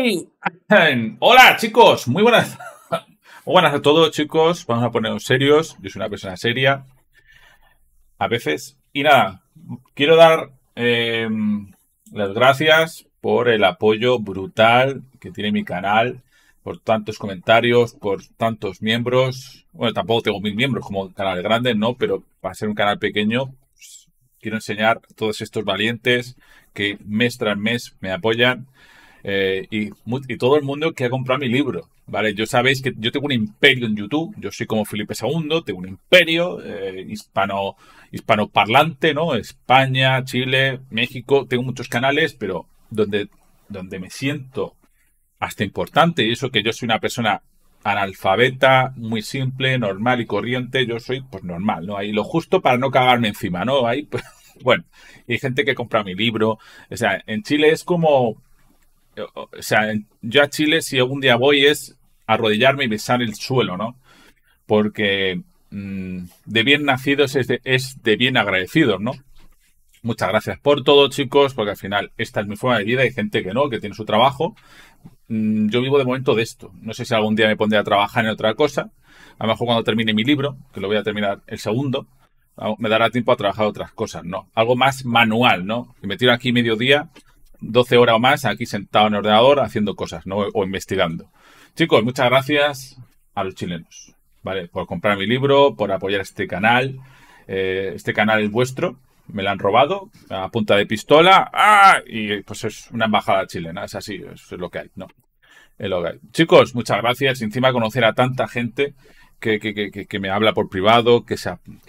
¡Ay! Hola, chicos, muy buenas. Muy buenas a todos, chicos. Vamos a ponernos serios. Yo soy una persona seria a veces. Y nada, quiero dar las gracias por el apoyo brutal que tiene mi canal, por tantos comentarios, por tantos miembros. Bueno, tampoco tengo 1000 miembros como canal grande, ¿no? Pero para ser un canal pequeño, pues, quiero enseñar a todos estos valientes que mes tras mes me apoyan. Y todo el mundo que ha comprado mi libro, ¿vale? Yo sabéis que yo tengo un imperio en YouTube. Yo soy como Felipe II, tengo un imperio hispanoparlante, ¿no? España, Chile, México. Tengo muchos canales, pero donde me siento hasta importante. Y eso que yo soy una persona analfabeta, muy simple, normal y corriente. Yo soy, pues, normal, ¿no? Ahí lo justo para no cagarme encima, ¿no? Ahí, pues, bueno. Y hay gente que compra mi libro. O sea, en Chile es como... O sea, yo a Chile, si algún día voy, es arrodillarme y besar el suelo, ¿no? Porque de bien nacidos es de bien agradecidos, ¿no? Muchas gracias por todo, chicos, porque al final esta es mi forma de vida. Hay gente que no, que tiene su trabajo. Yo vivo de momento de esto. No sé si algún día me pondré a trabajar en otra cosa. A lo mejor cuando termine mi libro, que lo voy a terminar el segundo, me dará tiempo a trabajar otras cosas, ¿no? Algo más manual, ¿no? Que me tiro aquí mediodía, 12 horas o más, aquí sentado en el ordenador haciendo cosas, ¿no? O investigando. Chicos, muchas gracias a los chilenos, ¿vale? Por comprar mi libro, por apoyar este canal. Este canal es vuestro. Me lo han robado a punta de pistola. ¡Ah! Y pues es una embajada chilena. Es así, es lo que hay, ¿no? Es lo que hay. Chicos, muchas gracias. Encima conocer a tanta gente que me habla por privado, que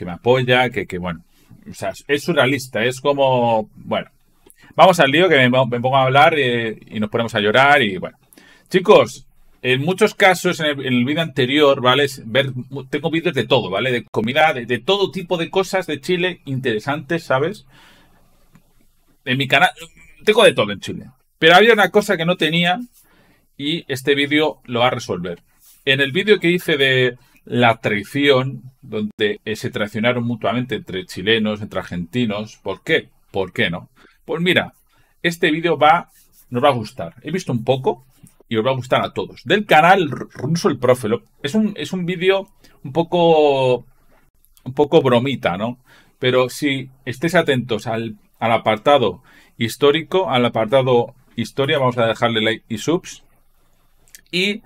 me apoya, que bueno. O sea, es surrealista. Es como... Bueno. Vamos al lío, que me pongo a hablar y nos ponemos a llorar y bueno. Chicos, en muchos casos, en el vídeo anterior, ¿vale? Tengo vídeos de todo, ¿vale? De comida, de todo tipo de cosas de Chile interesantes, ¿sabes? En mi canal tengo de todo en Chile. Pero había una cosa que no tenía y este vídeo lo va a resolver. En el vídeo que hice de la traición, donde se traicionaron mutuamente entre chilenos, entre argentinos, ¿por qué? ¿Por qué no? Pues mira, este vídeo nos va a gustar. He visto un poco y os va a gustar a todos. Del canal Russo el Profe. Es un vídeo un poco bromita, ¿no? Pero si estéis atentos al apartado histórico, al apartado historia, vamos a dejarle like y subs. Y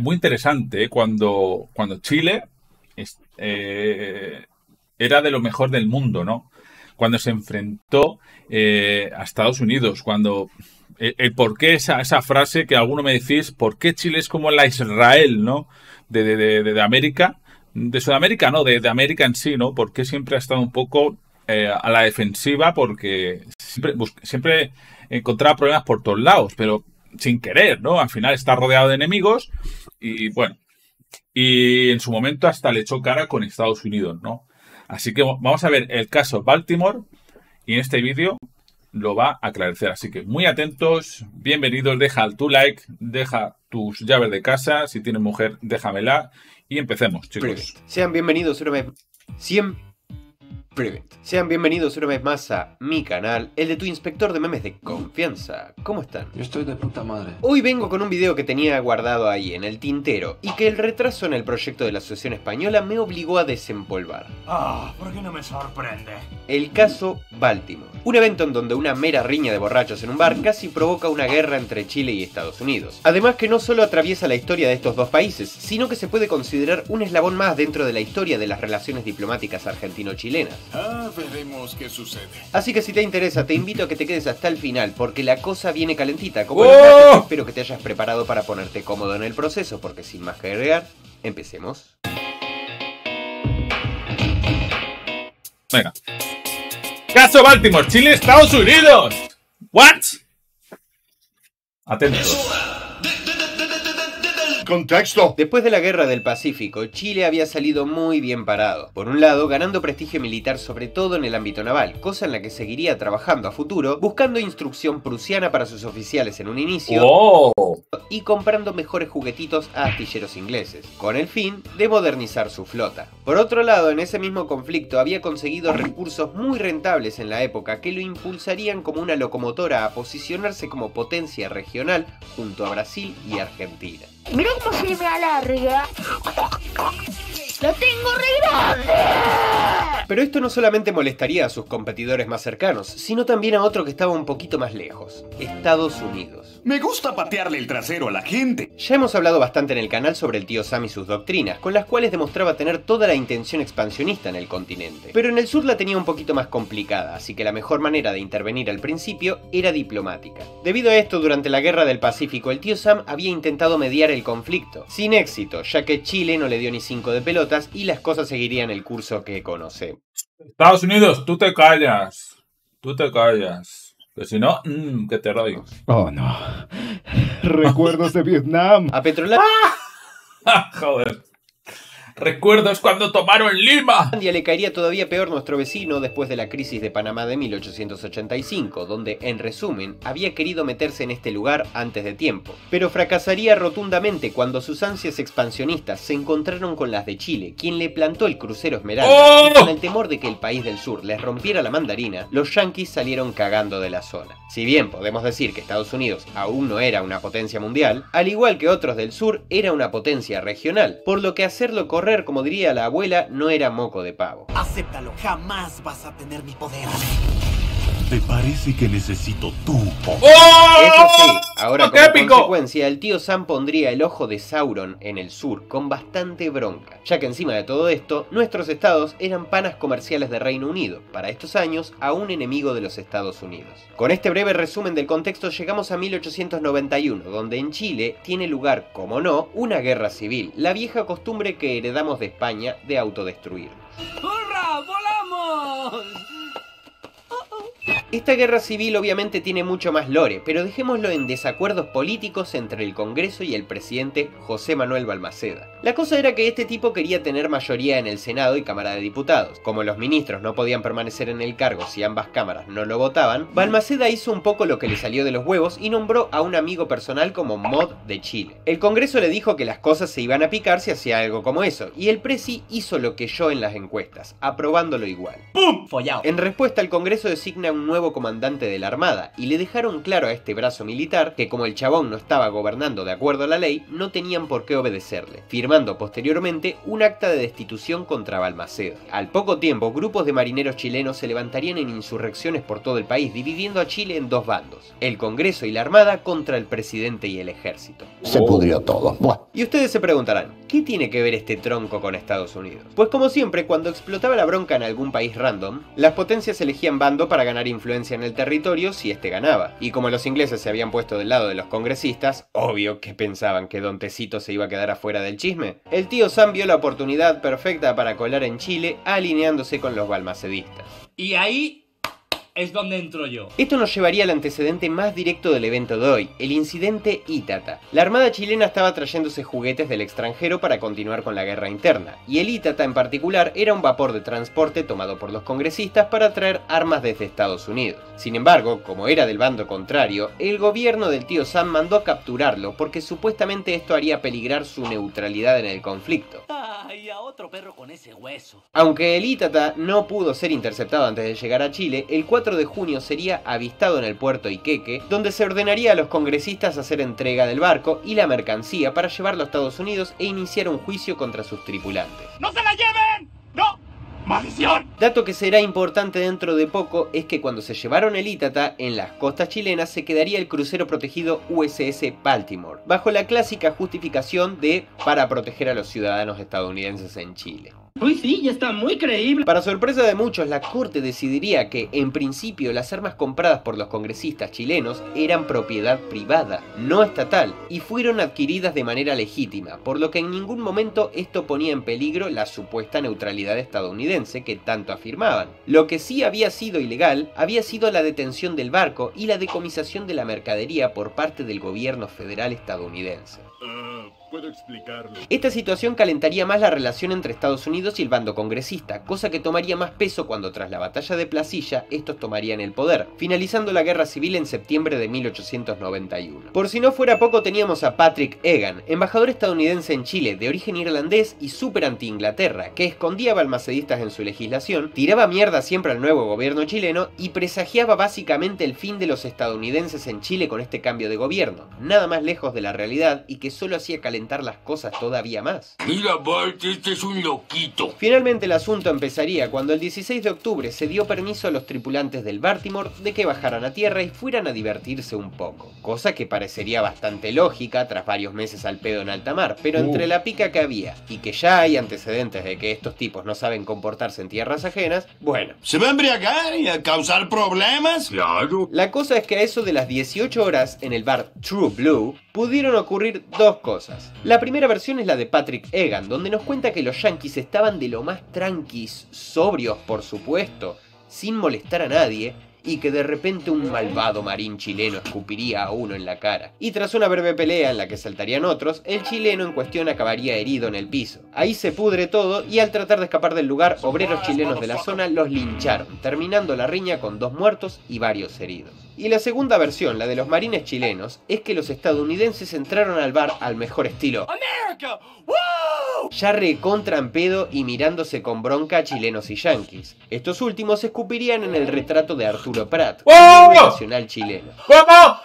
muy interesante, cuando Chile era de lo mejor del mundo, ¿no? Cuando se enfrentó a Estados Unidos, cuando... El por qué esa frase que alguno me decís, ¿por qué Chile es como la Israel, ¿no? De América, de Sudamérica, no, de América en sí, ¿no? Porque siempre ha estado un poco a la defensiva, porque siempre encontraba problemas por todos lados, pero sin querer, ¿no? Al final está rodeado de enemigos y, bueno, y en su momento hasta le echó cara con Estados Unidos, ¿no? Así que vamos a ver el caso Baltimore y en este vídeo lo va a aclarecer. Así que muy atentos, bienvenidos, deja tu like, deja tus llaves de casa, si tienes mujer, déjamela y empecemos, chicos. Sean bienvenidos una vez más a mi canal, el de tu inspector de memes de confianza. ¿Cómo están? Yo estoy de puta madre. Hoy vengo con un video que tenía guardado ahí en el tintero y que el retraso en el proyecto de la Asociación Española me obligó a desempolvar. Ah, ¿por qué no me sorprende? El caso Baltimore. Un evento en donde una mera riña de borrachos en un bar casi provoca una guerra entre Chile y Estados Unidos. Además que no solo atraviesa la historia de estos dos países, sino que se puede considerar un eslabón más dentro de la historia de las relaciones diplomáticas argentino-chilenas. Ah, veremos qué sucede. Así que si te interesa, te invito a que te quedes hasta el final, porque la cosa viene calentita. Como los datos, espero que te hayas preparado para ponerte cómodo en el proceso, porque sin más que agregar, empecemos. Venga. Caso Baltimore, Chile, Estados Unidos. What? Atentos. Contexto. Después de la guerra del Pacífico, Chile había salido muy bien parado. Por un lado, ganando prestigio militar sobre todo en el ámbito naval, cosa en la que seguiría trabajando a futuro, buscando instrucción prusiana para sus oficiales en un inicio, y comprando mejores juguetitos a astilleros ingleses, con el fin de modernizar su flota. Por otro lado, en ese mismo conflicto había conseguido recursos muy rentables en la época que lo impulsarían como una locomotora a posicionarse como potencia regional junto a Brasil y Argentina. Mirá cómo se me alarga. ¡Lo tengo re grande! Pero esto no solamente molestaría a sus competidores más cercanos, sino también a otro que estaba un poquito más lejos, Estados Unidos. Me gusta patearle el trasero a la gente. Ya hemos hablado bastante en el canal sobre el tío Sam y sus doctrinas, con las cuales demostraba tener toda la intención expansionista en el continente. Pero en el sur la tenía un poquito más complicada, así que la mejor manera de intervenir al principio era diplomática. Debido a esto, durante la Guerra del Pacífico, el tío Sam había intentado mediar el conflicto, sin éxito, ya que Chile no le dio ni 5 de pelota, y las cosas seguirían el curso que conocemos. Estados Unidos, tú te callas, que si no, que te rodeo. Oh no, recuerdos de Vietnam. A Petrolán. ¡Ah! Joder. Recuerdos cuando tomaron Lima. India le caería todavía peor nuestro vecino después de la crisis de Panamá de 1885, donde, en resumen, había querido meterse en este lugar antes de tiempo. Pero fracasaría rotundamente cuando sus ansias expansionistas se encontraron con las de Chile, quien le plantó el crucero Esmeralda. ¡Oh! Y con el temor de que el país del sur les rompiera la mandarina, los yanquis salieron cagando de la zona. Si bien podemos decir que Estados Unidos aún no era una potencia mundial, al igual que otros del sur, era una potencia regional, por lo que hacerlo correr, como diría la abuela, no era moco de pavo. Acéptalo, jamás vas a tener mi poder. ¿Te parece que necesito tu poder? ¡Oh! Eso sí, ahora como consecuencia el tío Sam pondría el ojo de Sauron en el sur con bastante bronca, ya que encima de todo esto, nuestros estados eran panas comerciales de Reino Unido, para estos años a un enemigo de los Estados Unidos. Con este breve resumen del contexto llegamos a 1891, donde en Chile tiene lugar, como no, una guerra civil, la vieja costumbre que heredamos de España de autodestruirnos. ¡Hurra! ¡Volamos! Esta guerra civil obviamente tiene mucho más lore, pero dejémoslo en desacuerdos políticos entre el Congreso y el presidente José Manuel Balmaceda. La cosa era que este tipo quería tener mayoría en el Senado y Cámara de Diputados. Como los ministros no podían permanecer en el cargo si ambas cámaras no lo votaban, Balmaceda hizo un poco lo que le salió de los huevos y nombró a un amigo personal como Montt de Chile. El Congreso le dijo que las cosas se iban a picar si hacía algo como eso, y el presi hizo lo que yo en las encuestas, aprobándolo igual. ¡Pum! Follado. En respuesta, el Congreso designa un nuevo comandante de la Armada y le dejaron claro a este brazo militar que como el chabón no estaba gobernando de acuerdo a la ley, no tenían por qué obedecerle, firmando posteriormente un acta de destitución contra Balmaceda. Al poco tiempo, grupos de marineros chilenos se levantarían en insurrecciones por todo el país, dividiendo a Chile en dos bandos, el Congreso y la Armada contra el presidente y el ejército. Se pudrió todo. Buah. Y ustedes se preguntarán, ¿qué tiene que ver este tronco con Estados Unidos? Pues como siempre, cuando explotaba la bronca en algún país random, las potencias elegían bando para ganar influencia en el territorio si este ganaba. Y como los ingleses se habían puesto del lado de los congresistas, obvio que pensaban que Don Tecito se iba a quedar afuera del chisme. El tío Sam vio la oportunidad perfecta para colar en Chile alineándose con los balmacedistas. Y ahí es donde entro yo. Esto nos llevaría al antecedente más directo del evento de hoy, el incidente Ítata. La Armada chilena estaba trayéndose juguetes del extranjero para continuar con la guerra interna, y el Ítata en particular era un vapor de transporte tomado por los congresistas para traer armas desde Estados Unidos. Sin embargo, como era del bando contrario, el gobierno del tío Sam mandó a capturarlo porque supuestamente esto haría peligrar su neutralidad en el conflicto. ¡Ay, a otro perro con ese hueso! Aunque el Ítata no pudo ser interceptado antes de llegar a Chile, el 4 de junio sería avistado en el puerto Iquique, donde se ordenaría a los congresistas hacer entrega del barco y la mercancía para llevarlo a Estados Unidos e iniciar un juicio contra sus tripulantes. ¡No se la lleven! ¡No! ¡Maldición! Dato que será importante dentro de poco es que cuando se llevaron el Ítata, en las costas chilenas se quedaría el crucero protegido USS Baltimore, bajo la clásica justificación de para proteger a los ciudadanos estadounidenses en Chile. Uy, sí, ya está muy creíble. Para sorpresa de muchos, la corte decidiría que, en principio, las armas compradas por los congresistas chilenos eran propiedad privada, no estatal, y fueron adquiridas de manera legítima, por lo que en ningún momento esto ponía en peligro la supuesta neutralidad estadounidense que tanto afirmaban. Lo que sí había sido ilegal había sido la detención del barco y la decomisación de la mercadería por parte del gobierno federal estadounidense. Puedo explicarlo. Esta situación calentaría más la relación entre Estados Unidos y el bando congresista, cosa que tomaría más peso cuando tras la batalla de Placilla estos tomarían el poder, finalizando la guerra civil en septiembre de 1891. Por si no fuera poco, teníamos a Patrick Egan, embajador estadounidense en Chile, de origen irlandés y súper anti-Inglaterra, que escondía balmacedistas en su legislación, tiraba mierda siempre al nuevo gobierno chileno y presagiaba básicamente el fin de los estadounidenses en Chile con este cambio de gobierno, nada más lejos de la realidad y que solo hacía calentar las cosas todavía más. Mira, Bart, este es un loquito. Finalmente el asunto empezaría cuando el 16 de octubre se dio permiso a los tripulantes del Baltimore de que bajaran a tierra y fueran a divertirse un poco, cosa que parecería bastante lógica tras varios meses al pedo en alta mar, pero entre la pica que había y que ya hay antecedentes de que estos tipos no saben comportarse en tierras ajenas, bueno. ¿Se va a embriagar y a causar problemas? Claro. La cosa es que a eso de las 18 horas en el bar True Blue pudieron ocurrir dos cosas. La primera versión es la de Patrick Egan, donde nos cuenta que los yanquis estaban de lo más tranquis, sobrios por supuesto, sin molestar a nadie, y que de repente un malvado marín chileno escupiría a uno en la cara. Y tras una breve pelea en la que saltarían otros, el chileno en cuestión acabaría herido en el piso. Ahí se pudre todo y al tratar de escapar del lugar, obreros chilenos de la zona los lincharon, terminando la riña con 2 muertos y varios heridos. Y la segunda versión, la de los marines chilenos, es que los estadounidenses entraron al bar al mejor estilo America, woo, ya recontra en pedo y mirándose con bronca a chilenos y yanquis. Estos últimos escupirían en el retrato de Arturo Prat, ¡oh!, nacional chileno. ¡Vamos!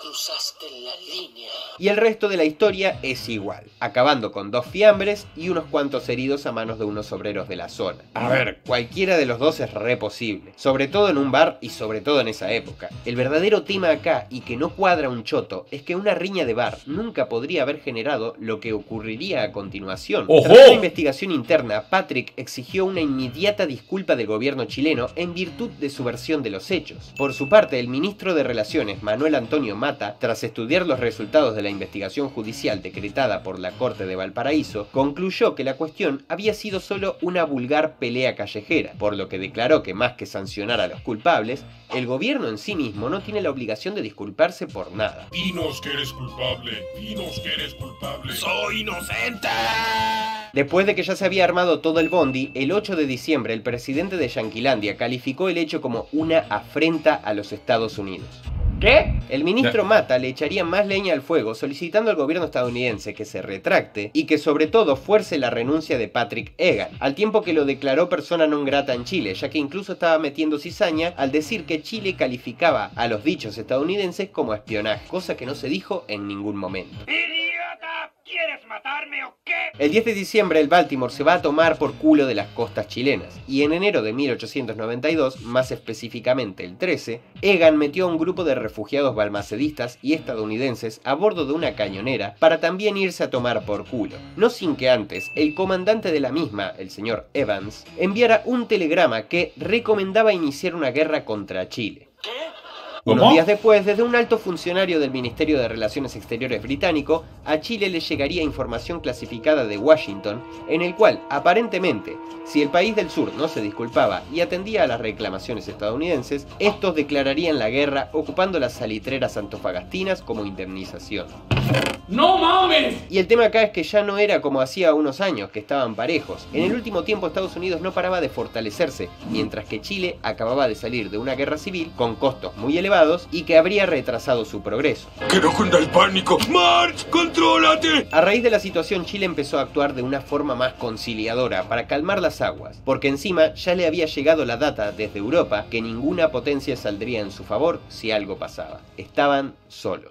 Cruzaste la línea. Y el resto de la historia es igual, acabando con 2 fiambres y unos cuantos heridos a manos de unos obreros de la zona. A ver, cualquiera de los dos es re posible, sobre todo en un bar y sobre todo en esa época. El verdadero tema acá, y que no cuadra un choto, es que una riña de bar nunca podría haber generado lo que ocurriría a continuación. ¡Ojo! Tras una investigación interna, Patrick exigió una inmediata disculpa del gobierno chileno en virtud de su versión de los hechos. Por su parte, el ministro de Relaciones, Manuel Antonio Mata, tras estudiar los resultados de la investigación judicial decretada por la Corte de Valparaíso, concluyó que la cuestión había sido solo una vulgar pelea callejera, por lo que declaró que más que sancionar a los culpables, el gobierno en sí mismo no tiene la obligación de disculparse por nada. Dinos que eres culpable, dinos que eres culpable. ¡Soy inocente! Después de que ya se había armado todo el bondi, el 8 de diciembre el presidente de Yanquilandia calificó el hecho como una afrenta a los Estados Unidos. ¿Qué? El ministro Mata le echaría más leña al fuego, solicitando al gobierno estadounidense que se retracte y que sobre todo fuerce la renuncia de Patrick Egan, al tiempo que lo declaró persona non grata en Chile, ya que incluso estaba metiendo cizaña al decir que Chile calificaba a los dichos estadounidenses como espionaje, cosa que no se dijo en ningún momento. ¡Idiota! ¿Quieres matarme o qué? El 10 de diciembre el Baltimore se va a tomar por culo de las costas chilenas y en enero de 1892, más específicamente el 13, Egan metió a un grupo de refugiados balmacedistas y estadounidenses a bordo de una cañonera para también irse a tomar por culo. No sin que antes, el comandante de la misma, el señor Evans, enviara un telegrama que recomendaba iniciar una guerra contra Chile. ¿Qué? Unos días después, desde un alto funcionario del Ministerio de Relaciones Exteriores británico, a Chile le llegaría información clasificada de Washington, en el cual, aparentemente, si el país del sur no se disculpaba y atendía a las reclamaciones estadounidenses, estos declararían la guerra ocupando las salitreras antofagastinas como indemnización. ¡No mames! Y el tema acá es que ya no era como hacía unos años, que estaban parejos. En el último tiempo Estados Unidos no paraba de fortalecerse, mientras que Chile acababa de salir de una guerra civil con costos muy elevados y que habría retrasado su progreso. ¡Que no cunda el pánico! ¡March, contrólate! A raíz de la situación, Chile empezó a actuar de una forma más conciliadora para calmar las aguas, porque encima ya le había llegado la data desde Europa que ninguna potencia saldría en su favor si algo pasaba. Estaban solos.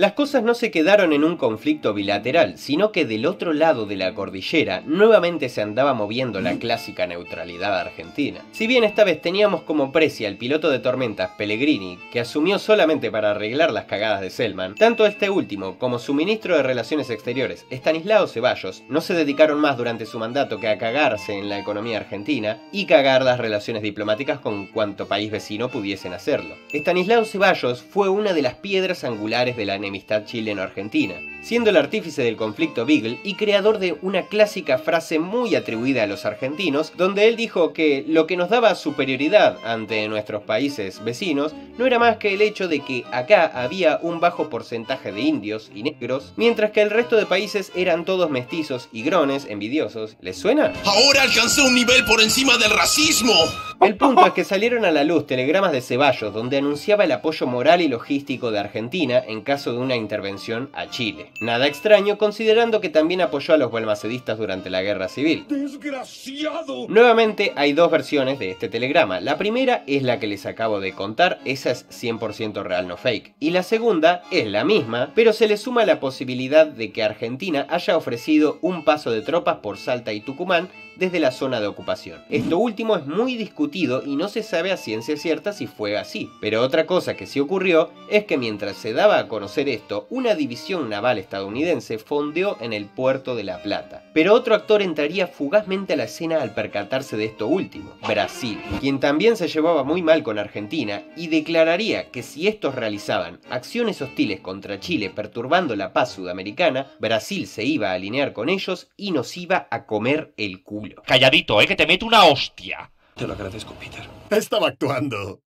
Las cosas no se quedaron en un conflicto bilateral, sino que del otro lado de la cordillera nuevamente se andaba moviendo la clásica neutralidad argentina. Si bien esta vez teníamos como precia al piloto de tormentas Pellegrini, que asumió solamente para arreglar las cagadas de Selman, tanto este último como su ministro de Relaciones Exteriores, Estanislao Cevallos, no se dedicaron más durante su mandato que a cagarse en la economía argentina y cagar las relaciones diplomáticas con cuanto país vecino pudiesen hacerlo. Estanislao Cevallos fue una de las piedras angulares de la enemistad chileno-argentina, siendo el artífice del conflicto Beagle y creador de una clásica frase muy atribuida a los argentinos, donde él dijo que lo que nos daba superioridad ante nuestros países vecinos no era más que el hecho de que acá había un bajo porcentaje de indios y negros, mientras que el resto de países eran todos mestizos y grones envidiosos. ¿Les suena? Ahora alcanzó un nivel por encima del racismo. El punto es que salieron a la luz telegramas de Cevallos donde anunciaba el apoyo moral y logístico de Argentina en caso de una intervención a Chile. Nada extraño considerando que también apoyó a los balmacedistas durante la Guerra Civil. ¡Desgraciado! Nuevamente hay dos versiones de este telegrama. La primera es la que les acabo de contar, esa es 100% real, no fake. Y la segunda es la misma, pero se le suma la posibilidad de que Argentina haya ofrecido un paso de tropas por Salta y Tucumán desde la zona de ocupación. Esto último es muy discutido y no se sabe a ciencia cierta si fue así, pero otra cosa que sí ocurrió es que mientras se daba a conocer esto, una división naval estadounidense fondeó en el puerto de La Plata. Pero otro actor entraría fugazmente a la escena al percatarse de esto último, Brasil, quien también se llevaba muy mal con Argentina y declararía que si estos realizaban acciones hostiles contra Chile perturbando la paz sudamericana, Brasil se iba a alinear con ellos y nos iba a comer el culo. Calladito, que te meto una hostia. Te lo agradezco, Peter. Estaba actuando.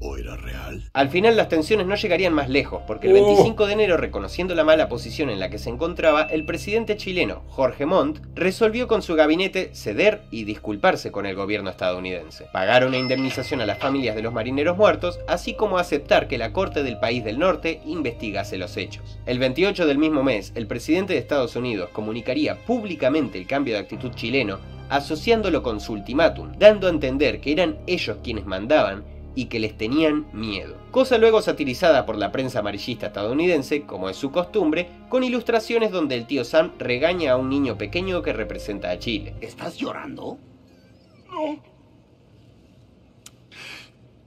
¿O era real? Al final las tensiones no llegarían más lejos, porque el 25 de enero, reconociendo la mala posición en la que se encontraba, el presidente chileno, Jorge Montt, resolvió con su gabinete ceder y disculparse con el gobierno estadounidense. Pagar una indemnización a las familias de los marineros muertos, así como aceptar que la corte del país del norte investigase los hechos. El 28 del mismo mes, el presidente de Estados Unidos comunicaría públicamente el cambio de actitud chileno, asociándolo con su ultimátum, dando a entender que eran ellos quienes mandaban y que les tenían miedo. Cosa luego satirizada por la prensa amarillista estadounidense, como es su costumbre, con ilustraciones donde el tío Sam regaña a un niño pequeño que representa a Chile. ¿Estás llorando? No.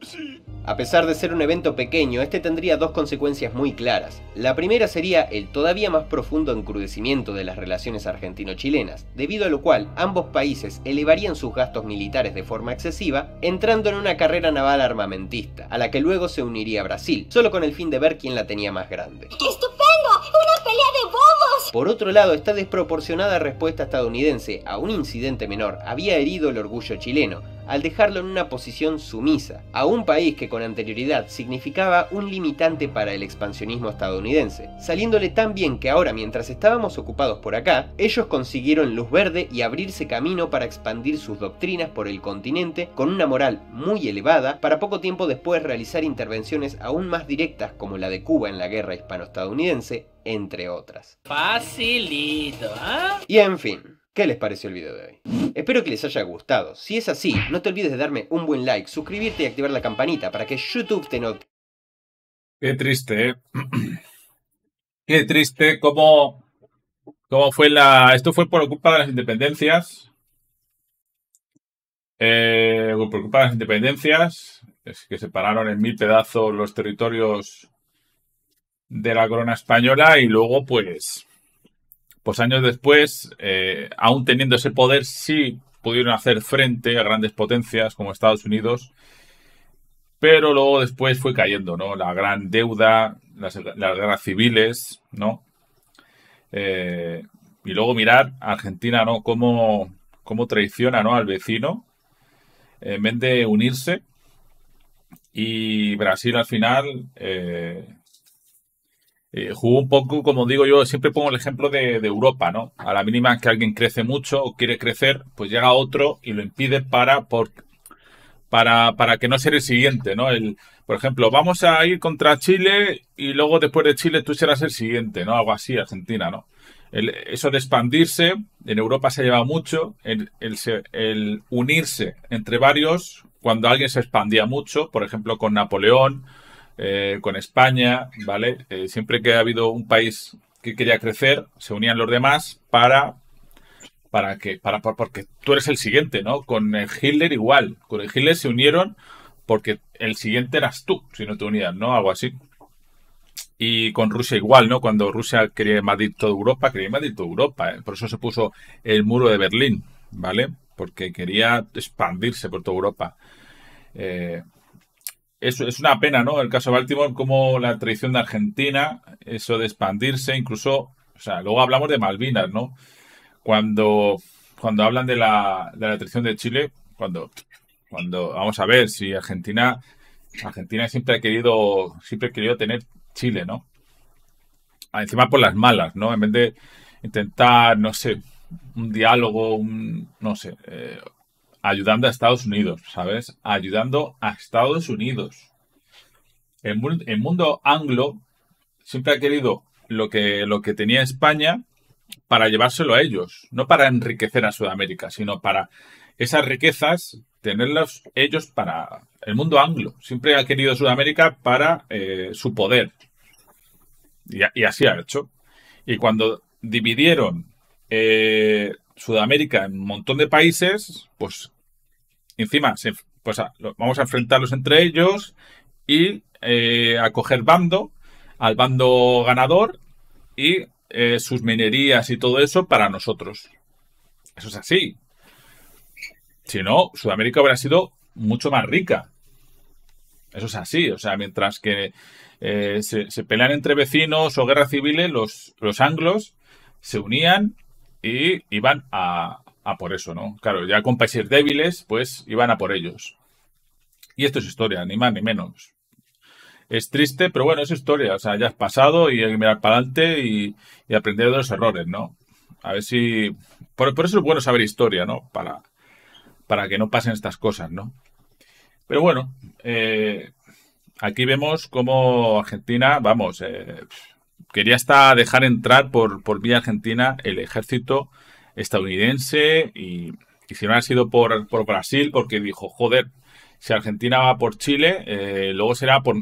Sí. A pesar de ser un evento pequeño, este tendría dos consecuencias muy claras. La primera sería el todavía más profundo encrudecimiento de las relaciones argentino-chilenas, debido a lo cual ambos países elevarían sus gastos militares de forma excesiva, entrando en una carrera naval armamentista, a la que luego se uniría Brasil, solo con el fin de ver quién la tenía más grande. ¡Qué estupendo! ¡Una pelea de bobos! Por otro lado, esta desproporcionada respuesta estadounidense a un incidente menor había herido el orgullo chileno, al dejarlo en una posición sumisa, a un país que con anterioridad significaba un limitante para el expansionismo estadounidense, saliéndole tan bien que ahora, mientras estábamos ocupados por acá, ellos consiguieron luz verde y abrirse camino para expandir sus doctrinas por el continente con una moral muy elevada, para poco tiempo después realizar intervenciones aún más directas como la de Cuba en la guerra hispano-estadounidense, entre otras. Facilito, ¿eh? Y en fin, ¿qué les pareció el video de hoy? Espero que les haya gustado. Si es así, no te olvides de darme un buen like, suscribirte y activar la campanita para que YouTube te note. Qué triste, ¿eh? Qué triste cómo fue la... Esto fue por culpa de las independencias. Por culpa de las independencias, es que separaron en 1000 pedazos los territorios de la corona española y luego, pues años después, aún teniendo ese poder, sí pudieron hacer frente a grandes potencias como Estados Unidos, pero luego después fue cayendo, ¿no? La gran deuda, las guerras civiles, ¿no? Y luego mirar a Argentina, ¿no? Cómo traiciona, ¿no? Al vecino, en vez de unirse. Y Brasil al final... jugó un poco, como digo yo, siempre pongo el ejemplo de Europa, ¿no? A la mínima que alguien crece mucho o quiere crecer, pues llega otro y lo impide para que no sea el siguiente, ¿no? Por ejemplo, vamos a ir contra Chile y luego después de Chile tú serás el siguiente, ¿no? Algo así, Argentina, ¿no? Eso de expandirse, en Europa se lleva mucho, el unirse entre varios, cuando alguien se expandía mucho, por ejemplo, con Napoleón, con España, ¿vale? Siempre que ha habido un país que quería crecer, se unían los demás porque tú eres el siguiente, ¿no? Con el Hitler igual. Con el Hitler se unieron porque el siguiente eras tú, si no te unías, ¿no? Algo así. Y con Rusia igual, ¿no? Cuando Rusia quería invadir toda Europa, ¿eh? Por eso se puso el muro de Berlín, ¿vale? Porque quería expandirse por toda Europa. Es una pena, ¿no? El caso de Baltimore, como la traición de Argentina, eso de expandirse, incluso, o sea, luego hablamos de Malvinas, ¿no? Cuando hablan de la traición de Chile, cuando vamos a ver si Argentina siempre ha querido tener Chile, ¿no? Encima por las malas, ¿no? En vez de intentar, no sé, un diálogo, no sé, ayudando a Estados Unidos, ¿sabes? Ayudando a Estados Unidos. El mundo anglo siempre ha querido lo que tenía España para llevárselo a ellos, no para enriquecer a Sudamérica, sino para esas riquezas tenerlas ellos para... El mundo anglo siempre ha querido Sudamérica para su poder. Y así ha hecho. Y cuando dividieron Sudamérica en un montón de países, pues encima vamos a enfrentarlos entre ellos y a coger bando, al bando ganador y sus minerías y todo eso para nosotros. Eso es así. Si no, Sudamérica hubiera sido mucho más rica. Eso es así. O sea, mientras que se pelean entre vecinos o guerras civiles, los anglos se unían y iban a por eso, ¿no? Claro, ya con países débiles, pues iban a por ellos. Y esto es historia, ni más ni menos. Es triste, pero bueno, es historia. O sea, ya es pasado y hay que mirar para adelante y aprender de los errores, ¿no? A ver si... Por eso es bueno saber historia, ¿no? Para que no pasen estas cosas, ¿no? Pero bueno, aquí vemos cómo Argentina, vamos... Quería hasta dejar entrar por vía argentina el ejército estadounidense y si no ha sido por Brasil, porque dijo, joder, si Argentina va por Chile, luego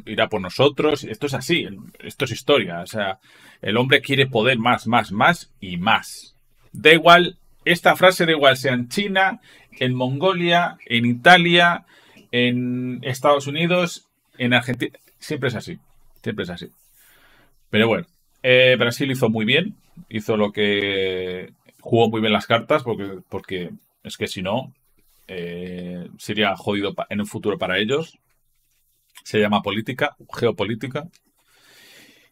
irá por nosotros. Esto es así, esto es historia. O sea, el hombre quiere poder más y más. Da igual, esta frase da igual, sea en China, en Mongolia, en Italia, en Estados Unidos, en Argentina. Siempre es así, siempre es así. Pero bueno, Brasil hizo muy bien, hizo lo que... Jugó muy bien las cartas, porque es que si no, sería jodido en un futuro para ellos. Se llama política, geopolítica.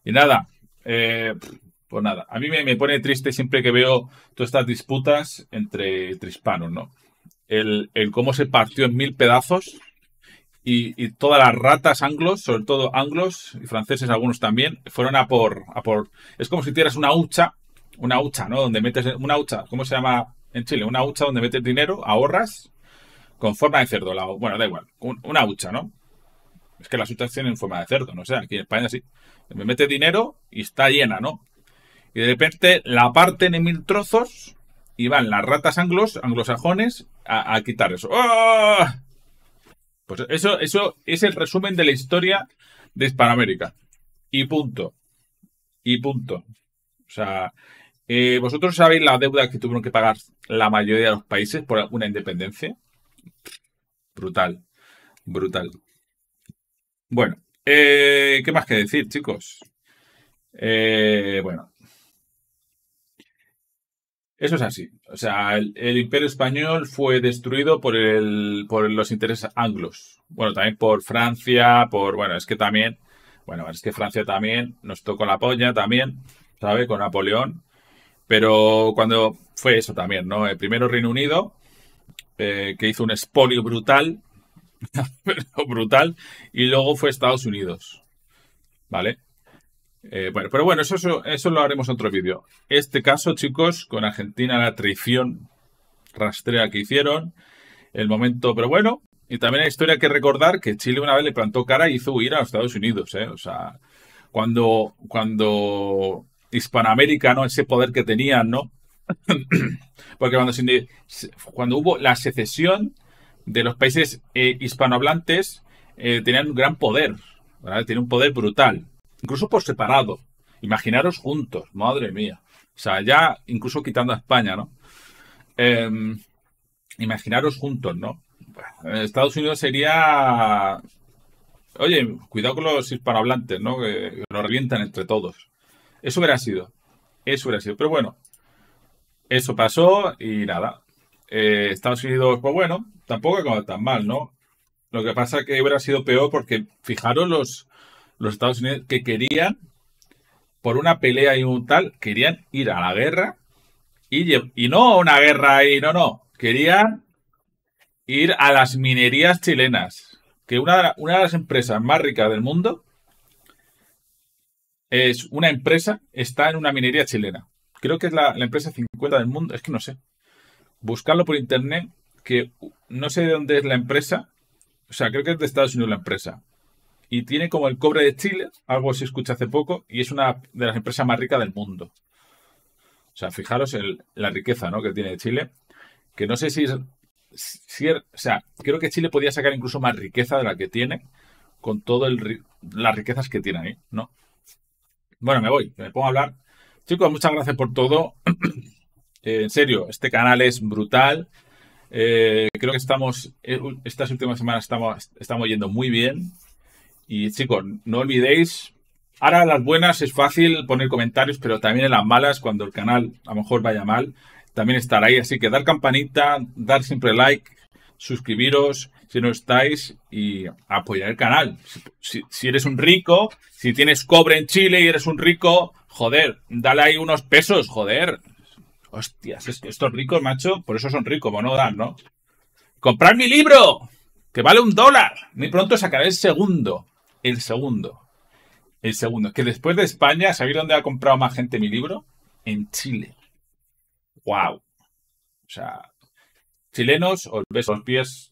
Y nada, pues nada, a mí me pone triste siempre que veo todas estas disputas entre hispanos, ¿no? El cómo se partió en mil pedazos. Y todas las ratas anglos, sobre todo anglos y franceses, algunos también, fueron a por... Es como si tuvieras una hucha, ¿no? Donde metes una hucha, ¿cómo se llama en Chile? Una hucha donde metes dinero, ahorras, con forma de cerdo. Bueno, da igual, una hucha, ¿no? Es que las huchas tienen forma de cerdo, no sé, aquí en España sí. Me metes dinero y está llena, ¿no? Y de repente la parten en mil trozos y van las ratas anglosajones, a quitar eso. ¡Oh! Pues eso es el resumen de la historia de Hispanoamérica. Y punto. Y punto. O sea, ¿vosotros sabéis la deuda que tuvieron que pagar la mayoría de los países por una independencia? Brutal. Brutal. Bueno, ¿qué más que decir, chicos? Bueno. Eso es así. O sea, el Imperio Español fue destruido por los intereses anglos. Bueno, también por Francia, Bueno, es que también... Bueno, es que Francia también nos tocó la polla también, ¿sabes? Con Napoleón. Pero cuando... Fue eso también, ¿no? El primero Reino Unido, que hizo un expolio brutal. Pero brutal. Y luego fue Estados Unidos. ¿Vale? Bueno, pero bueno, eso lo haremos en otro vídeo. Este caso, chicos, con Argentina, la traición rastrea que hicieron, el momento, pero bueno, y también hay historia que recordar que Chile una vez le plantó cara y hizo huir a los Estados Unidos, ¿eh? O sea, cuando Hispanoamérica, ¿no? Ese poder que tenían, ¿no? Porque cuando hubo la secesión de los países hispanohablantes, tenían un gran poder, ¿verdad? Tienen un poder brutal. Incluso por separado. Imaginaros juntos. Madre mía. O sea, ya incluso quitando a España, ¿no? Imaginaros juntos, ¿no? Estados Unidos sería... Oye, cuidado con los hispanohablantes, ¿no? Que nos revientan entre todos. Eso hubiera sido. Eso hubiera sido. Pero bueno, eso pasó y nada. Estados Unidos, pues bueno, tampoco ha acabado tan mal, ¿no? Lo que pasa es que hubiera sido peor porque, fijaros, los Estados Unidos que querían, por una pelea y un tal, querían ir a la guerra y no una guerra ahí, no. Querían ir a las minerías chilenas, que una de las empresas más ricas del mundo es una empresa, está en una minería chilena. Creo que es la empresa 50 del mundo, es que no sé. Buscarlo por internet, que no sé de dónde es la empresa. O sea, creo que es de Estados Unidos la empresa. Y tiene como el cobre de Chile, algo se escucha hace poco, y es una de las empresas más ricas del mundo. O sea, fijaros la riqueza, ¿no?, que tiene Chile. Que no sé si o sea, creo que Chile podía sacar incluso más riqueza de la que tiene con todas las riquezas que tiene ahí, ¿no? Bueno, me voy, me pongo a hablar. Chicos, muchas gracias por todo. En serio, este canal es brutal. Creo que estas últimas semanas estamos yendo muy bien. Y chicos, no olvidéis, ahora en las buenas es fácil poner comentarios, pero también en las malas, cuando el canal a lo mejor vaya mal, también estar ahí. Así que dar campanita, dar siempre like, suscribiros si no estáis y apoyar el canal. Si eres un rico, si tienes cobre en Chile y eres un rico, joder, dale ahí unos pesos, joder. Hostias, estos ricos, macho, por eso son ricos, bueno, dan, ¿no? ¡Comprad mi libro! ¡Que vale $1! Muy pronto sacaré el segundo. El segundo. Que después de España, ¿sabéis dónde ha comprado más gente mi libro? En Chile. ¡Wow! O sea, chilenos, os beso los pies.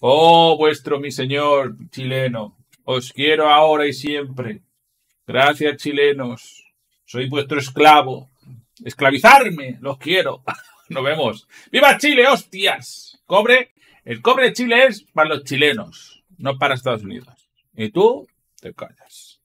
¡Oh, vuestro mi señor chileno! Os quiero ahora y siempre. Gracias, chilenos. Soy vuestro esclavo. Esclavizarme, los quiero. Nos vemos. ¡Viva Chile, hostias! Cobre. El cobre de Chile es para los chilenos, no para Estados Unidos. Y tú te callas.